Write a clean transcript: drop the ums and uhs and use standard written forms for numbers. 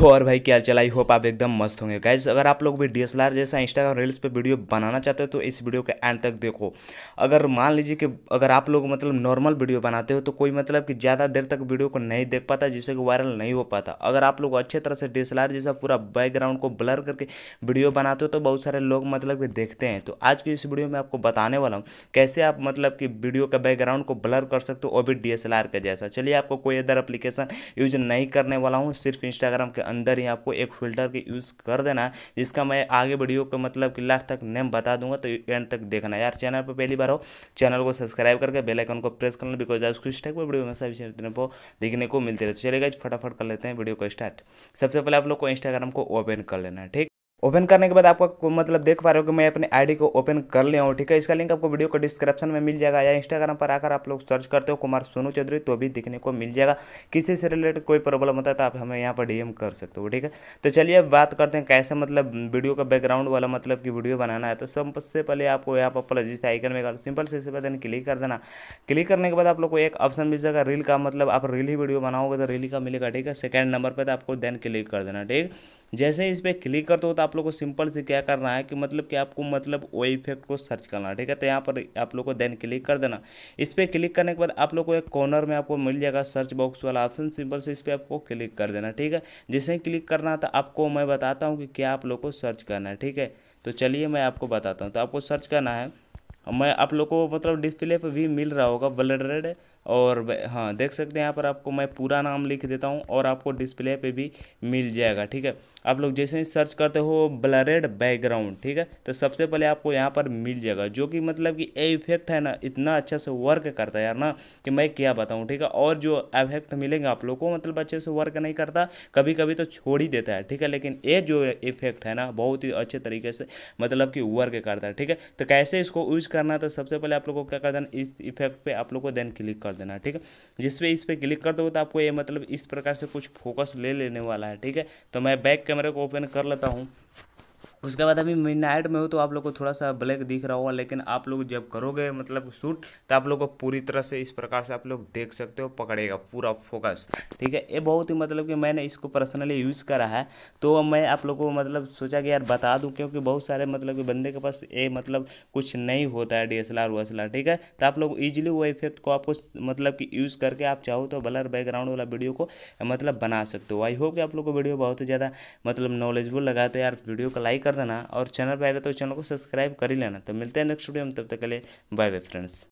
तो और भाई क्या चलाई, होप आप एकदम मस्त होंगे। गाइज अगर आप लोग भी DSLR जैसा इंस्टाग्राम रील्स पे वीडियो बनाना चाहते हो तो इस वीडियो के एंड तक देखो। अगर मान लीजिए कि अगर आप लोग मतलब नॉर्मल वीडियो बनाते हो तो कोई मतलब कि ज़्यादा देर तक वीडियो को नहीं देख पाता, जिससे कि वायरल नहीं हो पाता। अगर आप लोग अच्छे तरह से DSLR जैसा पूरा बैकग्राउंड को ब्लर करके वीडियो बनाते हो तो बहुत सारे लोग मतलब कि देखते हैं। तो आज की इस वीडियो में आपको बताने वाला हूँ कैसे आप मतलब कि वीडियो का बैकग्राउंड को ब्लर कर सकते हो, वो भी DSLR के जैसा। चलिए, आपको कोई अदर एप्लीकेशन यूज नहीं करने वाला हूँ, सिर्फ इंस्टाग्राम के अंदर ही आपको एक फिल्टर के यूज़ कर देना है, जिसका मैं आगे वीडियो का मतलब कि लास्ट तक नेम बता दूंगा, तो एंड तक देखना। यार चैनल पर पहली बार हो, चैनल को सब्सक्राइब करके बेल आइकन को प्रेस करना, बिकॉज आप कुछ टाइप वीडियो में सभी चैनल को देखने को मिलते रहे। तो चलिए गाइस फटाफट कर लेते हैं वीडियो को स्टार्ट। सबसे पहले आप लोग को इंस्टाग्राम को ओपन कर लेना है। ठीक, ओपन करने के बाद आपको मतलब देख पा रहे हो कि मैं अपने आईडी को ओपन कर लिया हूँ। ठीक है, इसका लिंक आपको वीडियो को डिस्क्रिप्शन में मिल जाएगा, या इंस्टाग्राम पर आकर आप लोग सर्च करते हो कुमार सोनू चौधरी तो भी दिखने को मिल जाएगा। किसी से रिलेटेड कोई प्रॉब्लम होता है तो आप हमें यहाँ पर DM कर सकते हो। ठीक है, तो चलिए अब बात करते हैं कैसे मतलब वीडियो का बैकग्राउंड वाला मतलब कि वीडियो बनाना है। तो सबसे पहले आपको यहाँ पर प्लस जिस आइकन में सिंपल से इसे बटन क्लिक कर देना। क्लिक करने के बाद आप लोग को एक ऑप्शन मिल जाएगा रील का, मतलब आप रील ही वीडियो बनाओगे तो रील ही का मिलेगा। ठीक है, सेकेंड नंबर पर आपको देन क्लिक कर देना। ठीक, जैसे इस पर क्लिक करते हो तो आप लोग को सिंपल से क्या करना है कि मतलब कि आपको मतलब वो इफेक्ट को सर्च करना है। ठीक है, तो यहाँ पर आप लोग को देन क्लिक कर देना। इस पर क्लिक करने के बाद आप लोग को एक कॉर्नर में आपको मिल जाएगा सर्च बॉक्स वाला ऑप्शन, सिंपल से इस पर आपको क्लिक कर देना। ठीक है, जैसे ही क्लिक करना था आपको मैं बताता हूँ कि क्या आप लोग को सर्च करना है। ठीक है, तो चलिए मैं आपको बताता हूँ। तो आपको सर्च करना है, मैं आप लोग को मतलब डिस्प्ले पर भी मिल रहा होगा ब्लरेड, और हाँ देख सकते हैं यहाँ पर आपको मैं पूरा नाम लिख देता हूँ और आपको डिस्प्ले पे भी मिल जाएगा। ठीक है, आप लोग जैसे ही सर्च करते हो ब्लरेड बैकग्राउंड, ठीक है, तो सबसे पहले आपको यहाँ पर मिल जाएगा, जो कि मतलब कि ये इफेक्ट है ना, इतना अच्छा से वर्क करता है यार ना कि मैं क्या बताऊँ। ठीक है, और जो इफेक्ट मिलेंगे आप लोग को मतलब अच्छे से वर्क नहीं करता, कभी कभी तो छोड़ ही देता है। ठीक है, लेकिन ये जो इफेक्ट है ना बहुत ही अच्छे तरीके से मतलब कि वर्क करता है। ठीक है, तो कैसे इसको यूज़ करना है, तो सबसे पहले आप लोग को क्या कर देना, इस इफेक्ट पर आप लोग को देन क्लिक कर देना। ठीक है, जिसपे इस पर क्लिक करते हो तो आपको ये मतलब इस प्रकार से कुछ फोकस ले लेने वाला है। ठीक है, तो मैं बैक कैमरे को ओपन कर लेता हूँ। उसके बाद अभी मिडनाइट में हो तो आप लोग को थोड़ा सा ब्लैक दिख रहा होगा, लेकिन आप लोग जब करोगे मतलब शूट तो आप लोग को पूरी तरह से इस प्रकार से आप लोग देख सकते हो, पकड़ेगा पूरा फोकस। ठीक है, ये बहुत ही मतलब कि मैंने इसको पर्सनली यूज़ करा है, तो मैं आप लोग को मतलब सोचा कि यार बता दूं, क्योंकि बहुत सारे मतलब कि बंदे के पास ये मतलब कुछ नहीं होता है DSLR। ठीक है, तो आप लोग ईजिली वो इफेक्ट को आपको मतलब कि यूज़ करके आप चाहो तो ब्लर बैकग्राउंड वाला वीडियो को मतलब बना सकते हो। आई होप कि आप लोग को वीडियो बहुत ही ज़्यादा मतलब नॉलेजफुल लगा। तो यार वीडियो का लाइक कर देना, और चैनल पर आएगा तो चैनल को सब्सक्राइब कर ही लेना। तो मिलते हैं नेक्स्ट वीडियो में, तब तक के लिए बाय बाय फ्रेंड्स।